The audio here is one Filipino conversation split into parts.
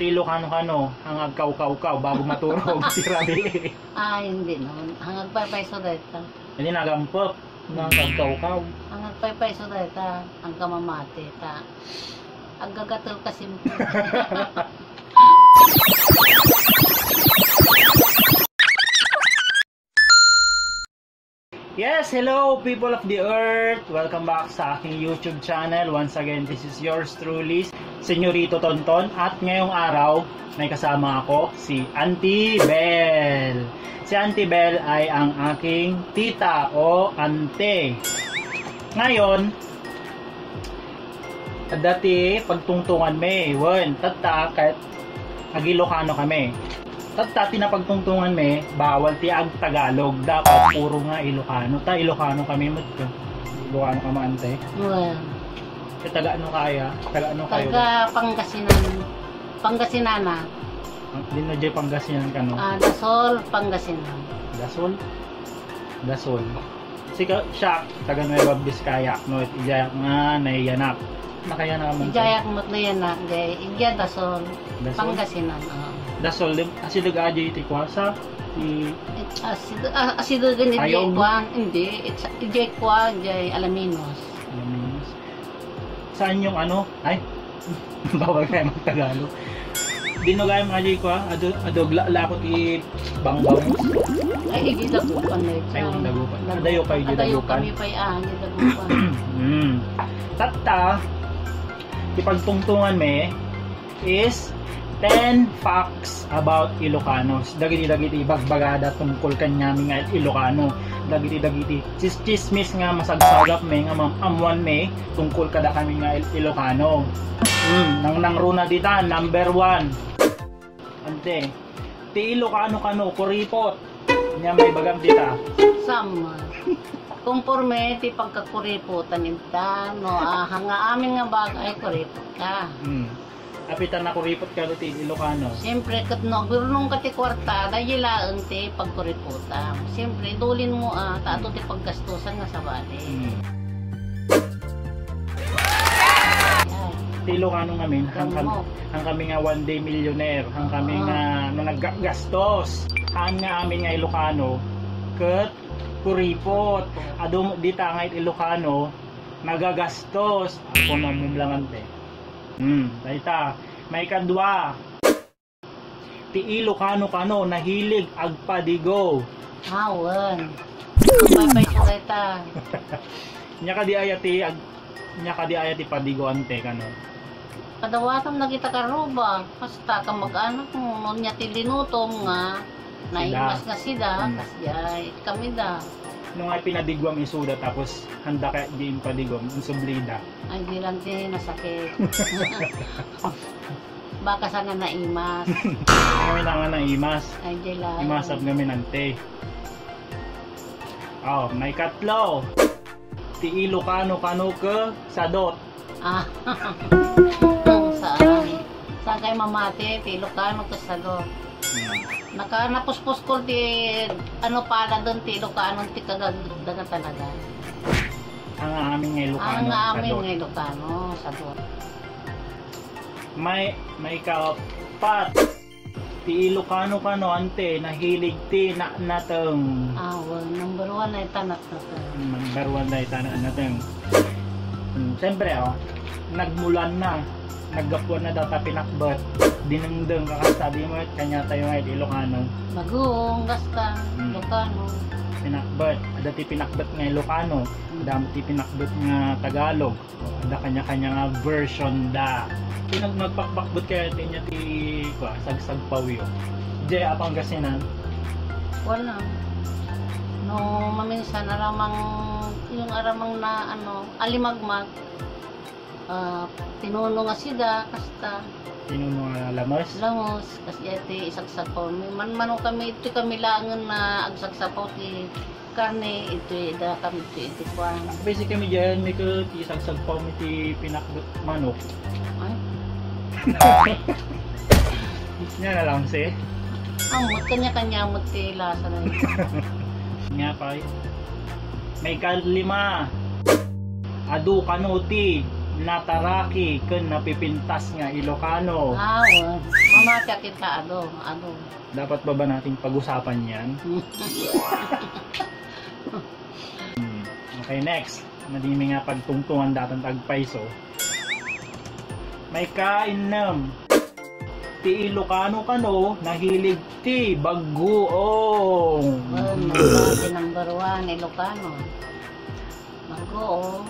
Tilo kano-kano, hangag kaw-kaw-kaw bago maturog si Rabi. Ah, hindi naman. Hangag pay-payso dito. Hindi nagampap ng kaw-kaw-kaw. Hangag pay-payso dito, ang kamamate ta. Ang gagatul kasi. Yes, hello people of the earth. Welcome back sa aking YouTube channel. Once again, this is yours truly, Señorito Tonton, at ngayong araw may kasama ako si Auntie Belle. Si Auntie Belle ay ang aking tita o ante. Ngayon, dati pagtungtungan me, wen, tata kahit Agilokano kami. Tata tinapagtungtungan me, bawal ti ag Tagalog, dapat puro nga Ilocano. Ta Ilocano kami met. Ilocano ka man ante. Well. Tagaano kaya? Tagaano kayo? Taga Pangasinan. Pangasinana. Dino jay Pangasinan kano? Ah, Dasol, Pangasinan. Dasol. Dasol. Sika siya taga Nueva Vizcaya, no iya nga naiyanak. Nakayanak man. Ijayak met nayanak, gay igya Dasol, Pangasinan. Dasol din kasi duga jay ti kwasa. Asido ganit jay kwan, hindi. Jay kwan jay Alaminos. Saan yung ano? Ay, bawal kayo mag-Tagalog. Dinugay mga jay ko ha? Adog lakot i-bangbaw. Ay, i-dagupan na ito. Ay, i-dagupan. Adayo kayo i-dagupan. Adayo kami pa i-an, i-dagupan. Tata, ipagtungtungan me is 10 facts about Ilocanos. Dagiti-dagiti, bagbagada tungkol kanyami nga Ilocano. Dagiti-dagiti, chismis nga masagsagap me, nga amuan me, tungkol kada kami nga Ilocano. Nangruna dita, number 1. Ante, ti Ilocano-kano, kuripot. Nya may bagam dita. Sama. Kumporme, ti pagkakuripotan ita, no, hanga amin nga bagay, kuripot ka. Apitan na kuripot ka ti Ilocano. Siyempre, katno, gulong ka ti kwarta, dahilaan ti pagkuripota. Siyempre, dulin mo tato ti paggastusan nga sa bali. Ti Ilocano namin, ang kami nga one day millionaire, ang kami nga naggastos. Ang nga amin nga Ilocano, kat kuripot. Adum, di tangay ti Ilocano, nagagastos. Ako namumlangan te. Daita, may kadwa. Ti Ilocano-kano nahilig agpadigo. Awan. Papay ko daita. Nya kadi ayati padigo ante kano. Kadawatam nagita karuba, basta ka mag-anak mo nya ti linutom nga naimas nga sida, kasiyay kami da. Nung ay pinadigwam isuda tapos handa ka diin padigom yung sublida ay di lang din nasakit baka sa nga naimas kami na nga naimas ay di lang imasap namin ante. Oh, may katlo, ti Ilocano-kano ka sadot. Saan kayo mamate? Ti Ilocano ka sadot. Nakapuspos ko di ano pala doon ti Ilocano ti kagagdaga talaga. Ang aming nga Ilocano. Ang aming nga Ilocano sa doon. May kapat. Ti Ilocano-kano ante nahilig ti naanateng. Well, number 1 na itanateng. Number 1 na itanateng. Siyempre nagmulan na. Naggapuan na daw ta Pinakbet. Dinengdeng kakasabi mo at kanya tayo ngayon Ilocano. Magong, gasta, Ilocano. Pinakbet. Ada ti Pinakbet nga Ilocano. Ada ti Pinakbet nga Tagalog. Ada kanya-kanya nga version da. Pinag nagpakbakbot kaya tinya ti sagsagpawiyo. Jay, apang gasinan? Wala. No, maminsan aramang yung aramang na ano, alimagmag. Tinuno nga sida kasta tinuno nga lamos kasi ati isagsapaw manmano kami iti kami langan na agsagsapaw ti karne iti da kami iti kwan basic kami diyan may ko ti sagsagpaw iti Pinakbet manok ay nya na lang si amot kanya-kanya amot ti lasa na nga pa may kalima adu kanuti nataraki ken napipintas nga Ilocano. Ah, oo. Mamatya kita ano. Dapat ba nating pag-usapan 'yan? Okay, next. Madimi nga pagtungtungan datan tagpaiso. May kainam. Ti Ilocano kano nahilig ti bagoong. Well, number 1 Ilocano. Bagoong.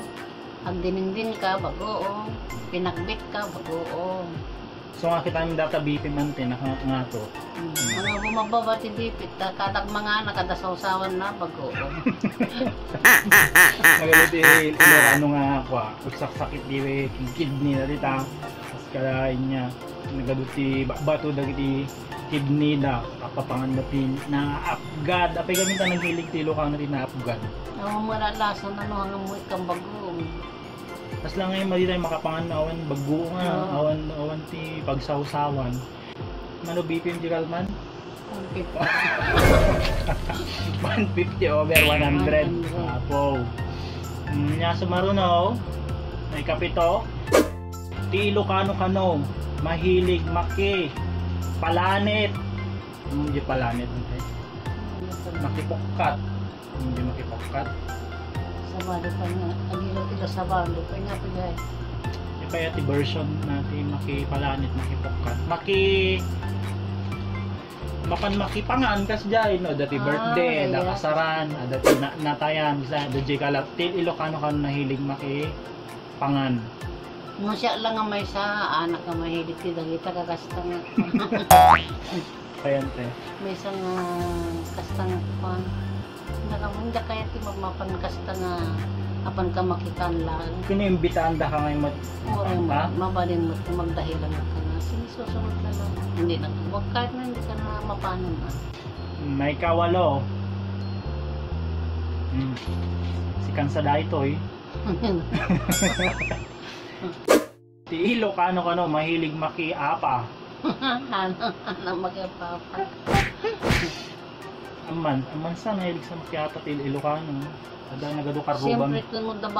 Ang dinengdeng ka bagoong. Pinakbet ka bagoong. So nga kita ang databipi man nga to. Mga bumababa ti bipit, kadag mga nakadasawsawan na bagoong. Magalit Ilocano nga ako ha. Ugsakit di kidney na dita. Tapos kalain niya. Nagaduti bato dagiti kidney da. Kapapangan na pin. Na apgad. Apay gamit na naghilig ti Ilocano rin na apgad. Nakamuralasan na no hanggang mo ikang bagoong. Tapos lang ngayon mali tayo makapangan na awan bago nga, awan ti pagsawsawan. Mano BPM di kalman? 150. 150 over 100. Apo. Nya sumaruno, may kapito. Ti Ilocano kano, mahilig maki, palanit. Hindi palanit. Makipokkat. Hindi makipokkat. Sabado pa nga, agilo-tilo sabado pa nga po dahil. Kaya ti version natin makipalanit, makipokkat. Makipangan kasi dyan, no? Dati birthday, yeah. Nakasaran, dati natayan, dati kalat. Til Ilocano ka nahilig makipangan. Masya lang ang may sa anak na mahilig ti dagita kakastang. Kaya te. May isang kastang pan. Nakamunta kaya ti magmapankasta nga apan ka makitaan lang. Kiniimbitaan da ka ngayon mabalin mo magdahilan na ka na. Sinusunod na lang. Hindi na. Huwag kahit na hindi ka na mapanan na. May kawalo. Si Kansada ito eh. Ti Ilocano ka no, mahilig makiapa. Ano makiapa? Aman sa nahilig sa makiapa ti Ilocano. Ada nagadukar rubang. Siyempre kung mo da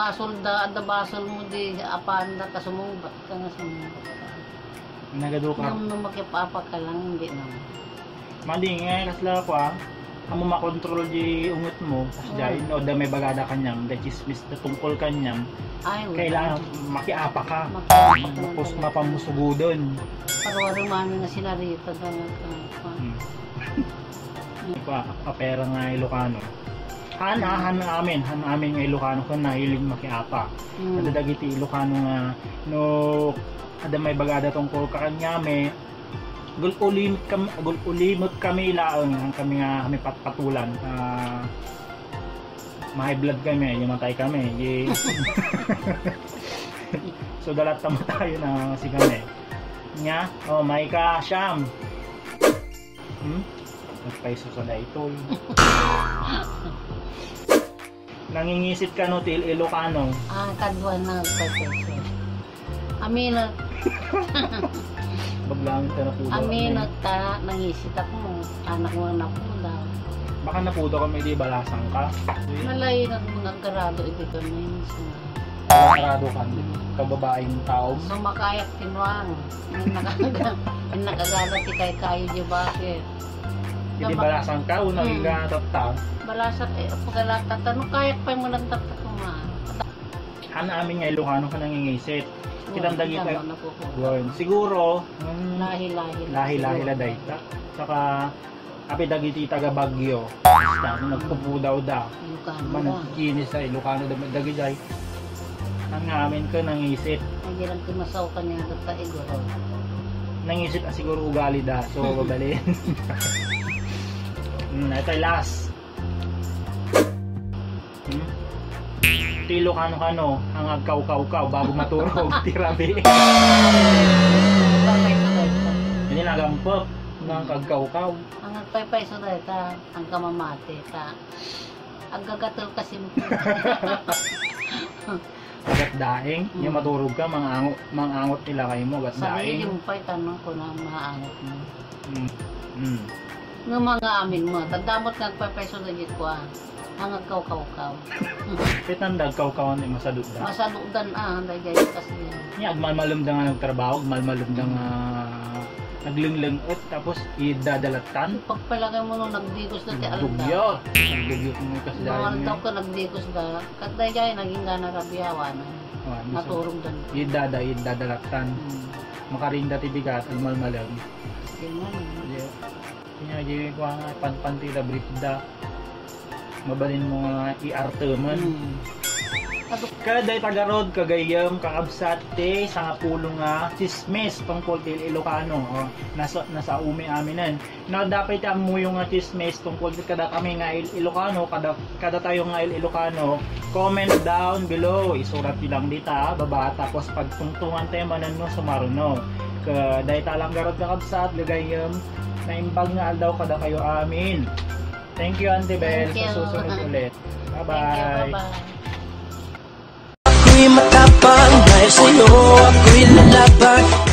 basol mo di apanda ka sumubat ka nga sumubat ka. Nagadukar. Nung makiapa ka lang hindi naman. Mali nga kasla ko ah. Ang mo makontrol di ungot mo. Dahil o da may bagada kanyang. Da chismis da tungkol kanyang. Kailangan makiapa ka. Tapos mapamusugo doon. Parwarumami na sila rito. Kapera nga Ilocano. Han amin nga Ilocano ko nahilig makiapa. Nadadagiti Ilocano nga no ada may bagada tungkol kakanyame. Gululimot kami ilaon kami nga kami patpatulan. May blood kami, yamatay kami. So dalat tama tayo na si kami. Nya, oh may ka siyam. Nagpaiso ko na ito. Nangingisit ka no, til Ilocano? Ah, kadwa na nagpaiso. Aminot. Baglangit ka na pudo. Aminot ka, nangisit ako. Anak mo na pudo. Baka na pudo kami, di balasang ka? Malay na mo nagkarado ito kami. Nagkarado ka, kababaeng tao? Sumakayak tinuang. Nagkagada ti kayo di bakit. Hindi balasang ka o nagigatap tao? Balasang, pagalatap tao. Kahit pa yung walang taptap ko nga. Han amin nga Ilocano ka nangingisit. Kitang dagit tayo. Siguro, lahi-lahila dahi. Saka, api dagiti taga Baguio. Nagpupu daw da. Nagkikinis sa Ilocano dagit dahi. Han amin ka nangingisit. Hindi lang kumasaw ka niya dagta iguro. Nangingisit ah siguro ugali da. So, babalin. Ito ay last. Ti Ilocano-kano, hangag kaukaw-kaw bago maturog, tirabi. Hindi nagampap, hangag kaukaw. Hangag paypayso na ito, ang kamamate. Ang gagatol kasi mo. Agat daing, yung maturog ka, mangangot nila kayo mo, agat daing. Sabi yung pay, tanong ko na maangot mo. Nga mga amin mo, tagdamot nagpapayso na dito ko ah. hanggang kaw-kaw-kaw. Itandag kaw-kawan ay masalugdan? Masalugdan handay gaya kasi. Niya, agmalmalumda nga nagtrabaho, agmalmalumda nga naglinglingot, tapos idadalatan. Pagpalagay mo nung nagdikos na ti alam ka. Nagdugyot mo kasi dahil niya. Nung ka nagdikos ka, katay gaya naging ganarabihawan. Naturong dan. Idadalatan. Makarinda ti bigat, agmalmalam. Kanya gaya ko nga, panpantila bripda. Mabalin mo nga i-arte man. Kaday tagarod, kagayam, kakabsat, te, sangapulo nga, chismes, tungkol til Ilocano. O, nasa umi aminan. Na dapat mo yung chismes tungkol til kada kami nga Ilocano, kada tayo nga Ilocano, comment down below. Isurat nilang dita, baba, tapos pagtungtungan tayo manan mo sa marunong. Kaday talang garod, kakabsat, kagayam, naimbag nga aldaw kada kayo amin. Thank you, Auntie Belle. Sa susunod ulit. Bye-bye. Ako'y matapang dahil sa'yo ako'y lalaban.